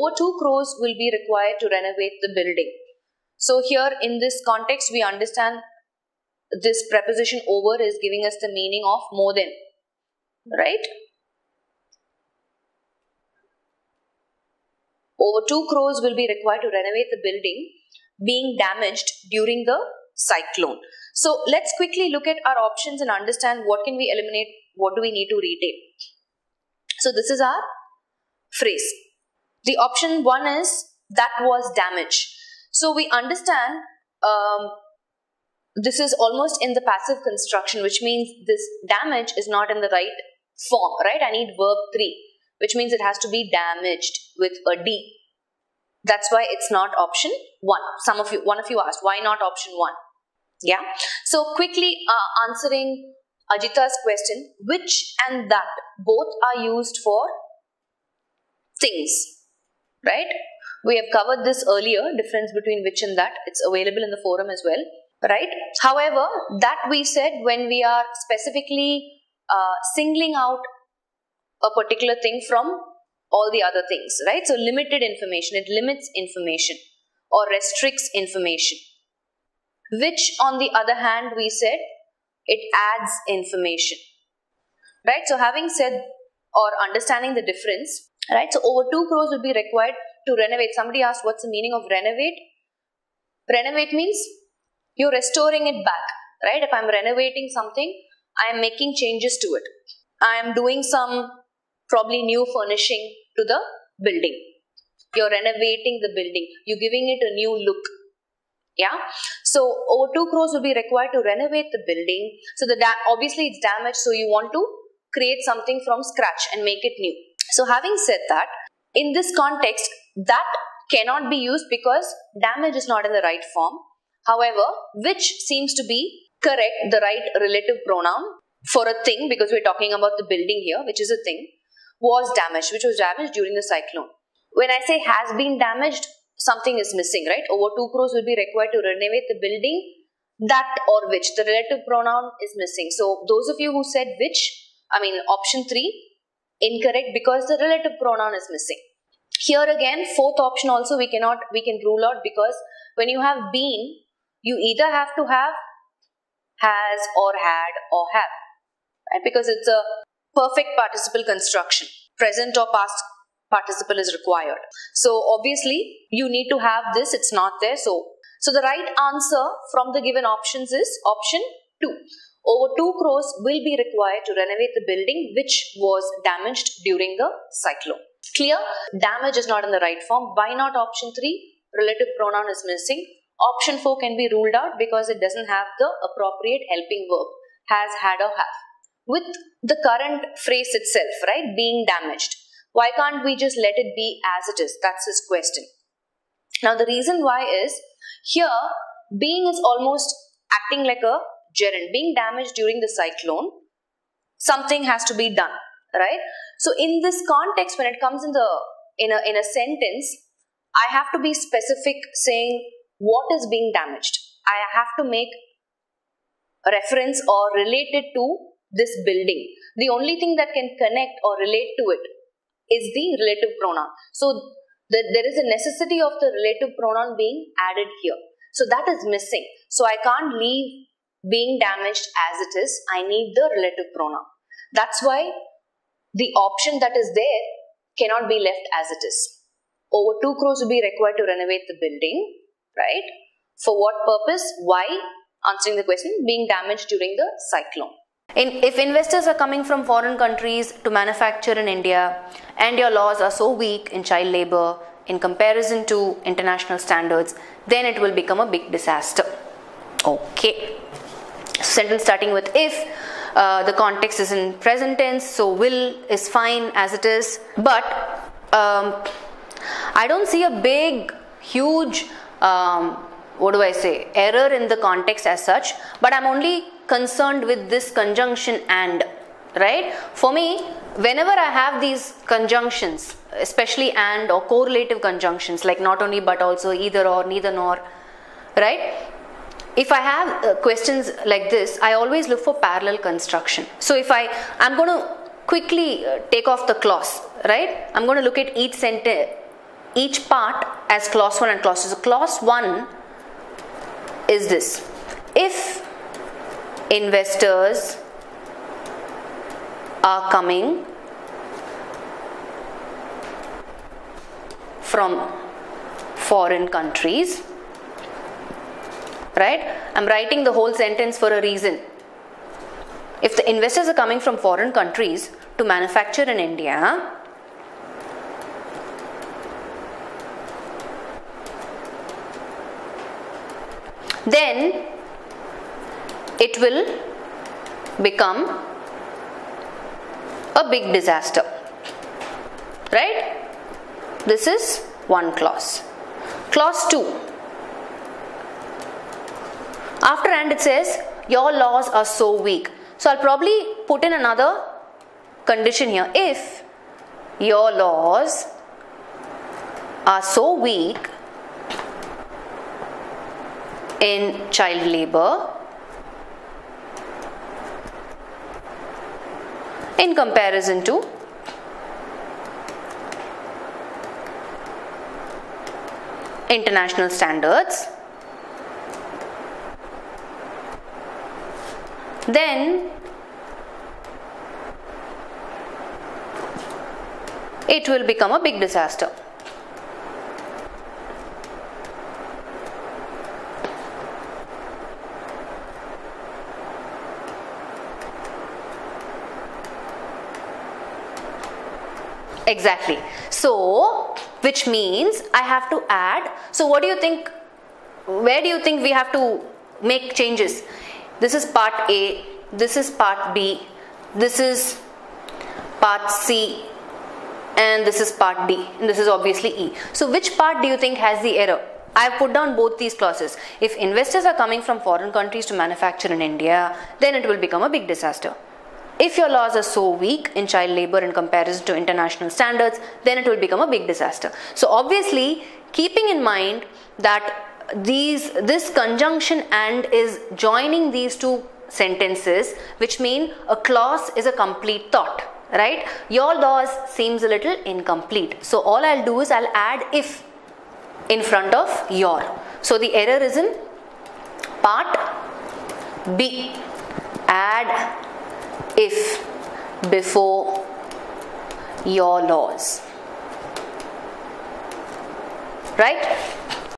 over 2 crores will be required to renovate the building. So here in this context, we understand this preposition over is giving us the meaning of more than, right? Over 2 crores will be required to renovate the building being damaged during the cyclone. So let's quickly look at our options and understand what can we eliminate, what do we need to retain. So this is our phrase. The option 1 is that was damage. So we understand this is almost in the passive construction, which means this damage is not in the right form, right? I need verb 3, which means it has to be damaged with a D. That's why it's not option 1. One of you asked, why not option 1? Yeah. So quickly answering Ajita's question, which and that both are used for things, right? We have covered this earlier, difference between which and that. It's available in the forum as well, right? However, that we said when we are specifically singling out a particular thing from all the other things, right? So limited information, it limits information or restricts information. Which on the other hand, we said it adds information, right? So having said or understanding the difference, right? So over 2 crores would be required to renovate. Somebody asked, what's the meaning of renovate? Renovate means you're restoring it back, right? If I'm renovating something, I am making changes to it. I am doing some probably new furnishing to the building. You're renovating the building. You're giving it a new look. Yeah. So over 2 crores will be required to renovate the building. So obviously it's damaged. So you want to create something from scratch and make it new. So having said that, in this context, that cannot be used because damage is not in the right form. However, which seems to be correct, the right relative pronoun for a thing, because we're talking about the building here, which is a thing, was damaged, which was damaged during the cyclone. When I say has been damaged, something is missing, right? Over 2 crores will be required to renovate the building, that or which, the relative pronoun is missing. So those of you who said which, I mean option 3, incorrect because the relative pronoun is missing. Here again, fourth option also we can rule out, because when you have been, you either have to have, has or had or have, right? Because it's a perfect participle construction. Present or past participle is required. So obviously you need to have this, it's not there. So the right answer from the given options is option 2. Over 2 crores will be required to renovate the building which was damaged during the cyclone. Clear? Damage is not in the right form. Why not option 3? Relative pronoun is missing. Option 4 can be ruled out because it doesn't have the appropriate helping verb, has, had or have, with the current phrase itself, right? Being damaged. Why can't we just let it be as it is? That's his question. Now the reason why is, here being is almost acting like a gerund. Being damaged during the cyclone, something has to be done, right? So in this context, when it comes in a sentence, I have to be specific, saying what is being damaged. I have to make a reference or relate it to this building. The only thing that can connect or relate to it is the relative pronoun. So there is a necessity of the relative pronoun being added here. So that is missing. So I can't leave being damaged as it is, I need the relative pronoun. That's why the option that is there cannot be left as it is. Over 2 crores will be required to renovate the building, right? For what purpose? Why? Answering the question, being damaged during the cyclone. If investors are coming from foreign countries to manufacture in India, and your laws are so weak in child labor in comparison to international standards, then it will become a big disaster. Okay. Sentence starting with if, the context is in present tense, so will is fine as it is, but I don't see a big, huge, error in the context as such, but I'm only concerned with this conjunction and, right? For me, whenever I have these conjunctions, especially and or correlative conjunctions, like not only but also, either or, neither nor, right? If I have questions like this, I always look for parallel construction. So if I'm going to quickly take off the clause, right? I'm going to look at each sentence, each part as clause 1 and clause 2. So clause 1 is this: if investors are coming from foreign countries, right? I'm writing the whole sentence for a reason. If the investors are coming from foreign countries to manufacture in India, then it will become a big disaster, right? This is one clause. Clause 2. After and it says your laws are so weak. So I'll probably put in another condition here. If your laws are so weak in child labor in comparison to international standards, then it will become a big disaster. Exactly. So, which means I have to add. So what do you think, where do you think we have to make changes? This is part A, this is part B, this is part C, and this is part D, and this is obviously E. So which part do you think has the error? I've put down both these clauses. If investors are coming from foreign countries to manufacture in India, then it will become a big disaster. If your laws are so weak in child labor in comparison to international standards, then it will become a big disaster. So obviously, keeping in mind that this conjunction and is joining these two sentences, which mean a clause is a complete thought, right? Your laws seems a little incomplete. So all I'll do is I'll add if in front of your. So the error is in part B. Add if before your laws, right?